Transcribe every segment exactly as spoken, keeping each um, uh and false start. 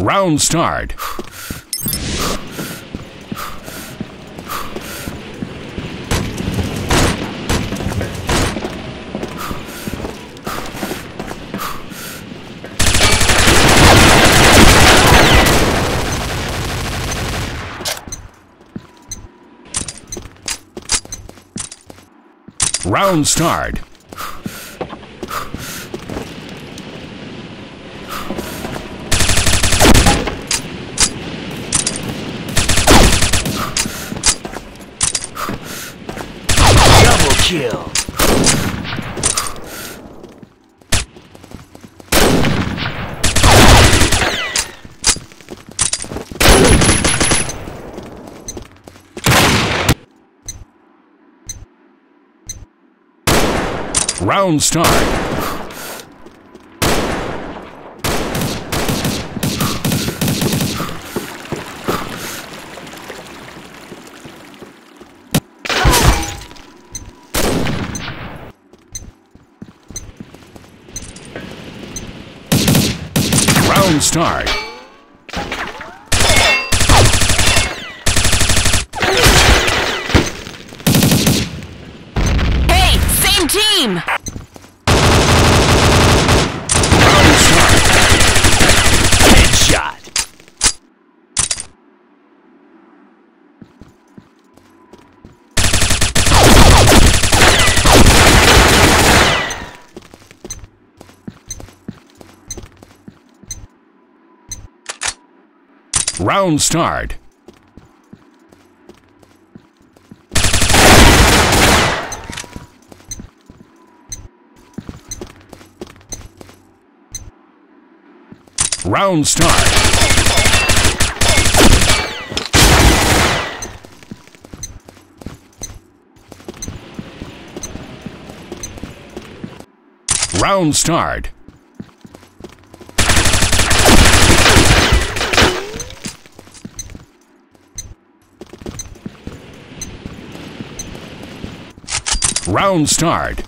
Round start. Round start. Kill. Round start. Start. Hey, same team. Headshot. Round start. Round start. Round start. Round start. Round start. Round start. Round start. Round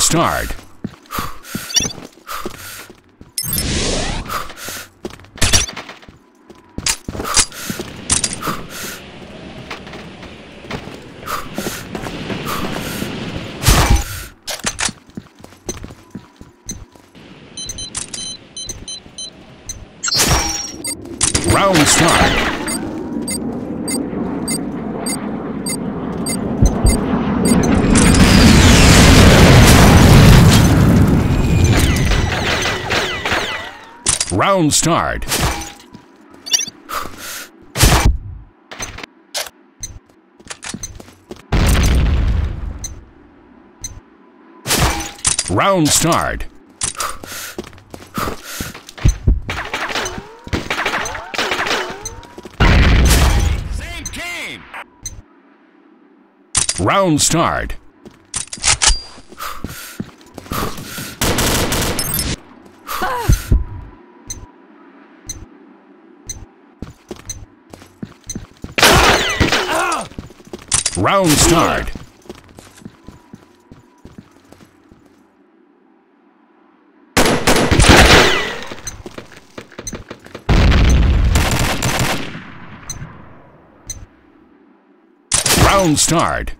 start. Round start. Same team. Round start. Round start. Round start.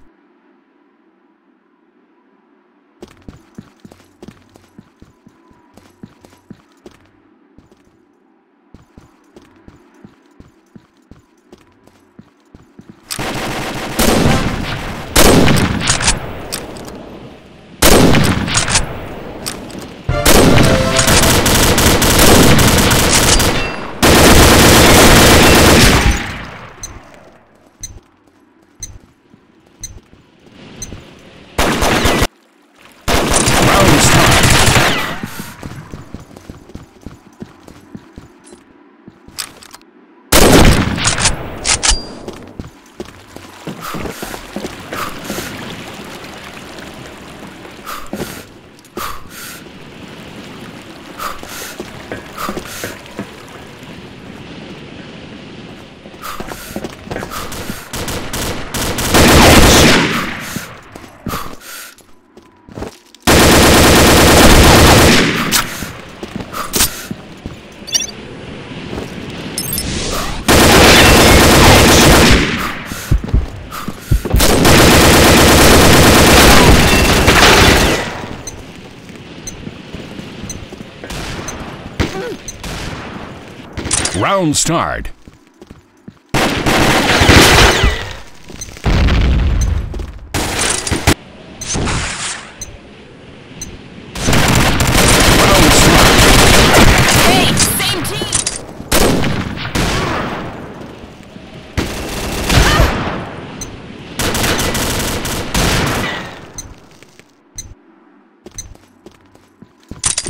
Round start.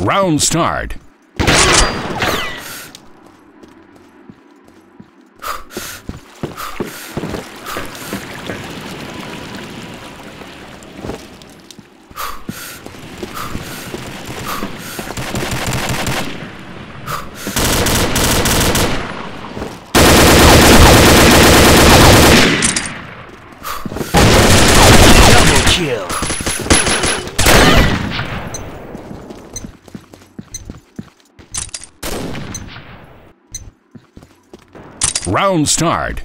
Round start. Round start. Round start. Round start.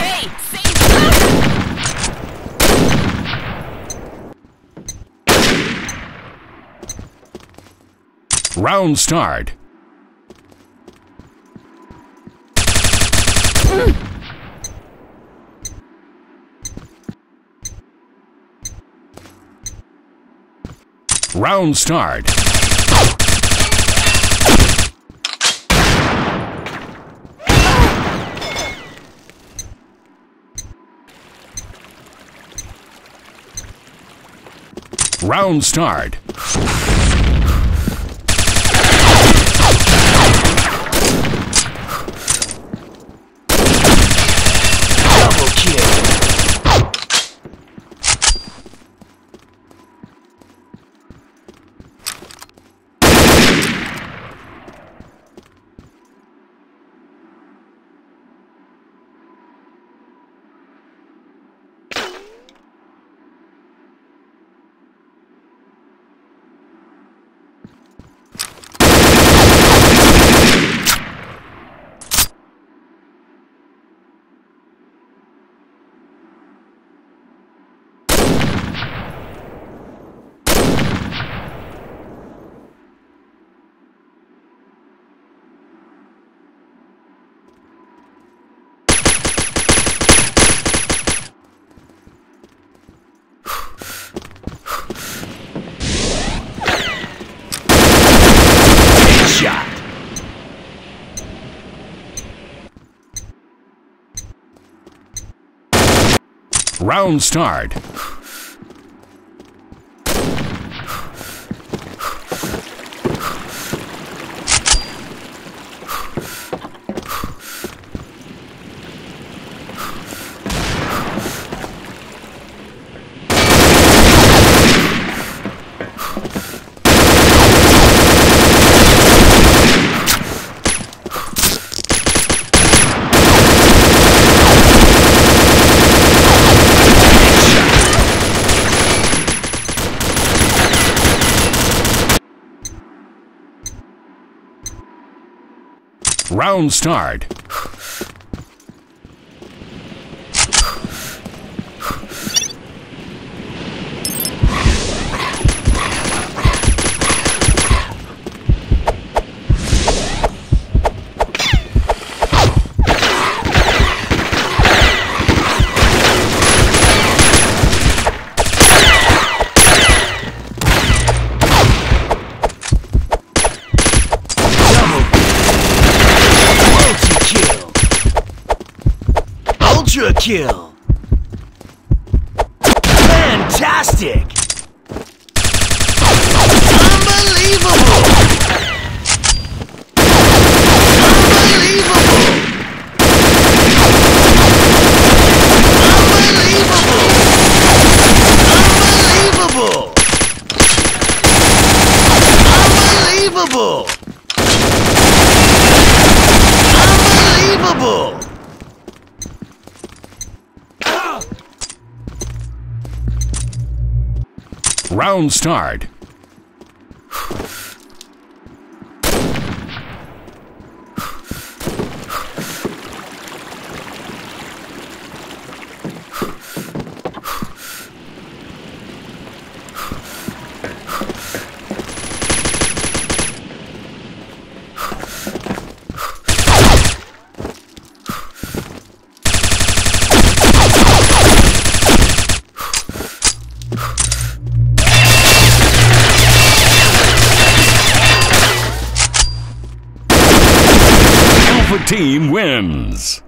Hey, save Round start. Round start. Round start. Double kill. Round start. Round start. Kill. Fantastic. Unbelievable. Unbelievable. Unbelievable. Unbelievable. Unbelievable. Unbelievable. Round start. Team wins.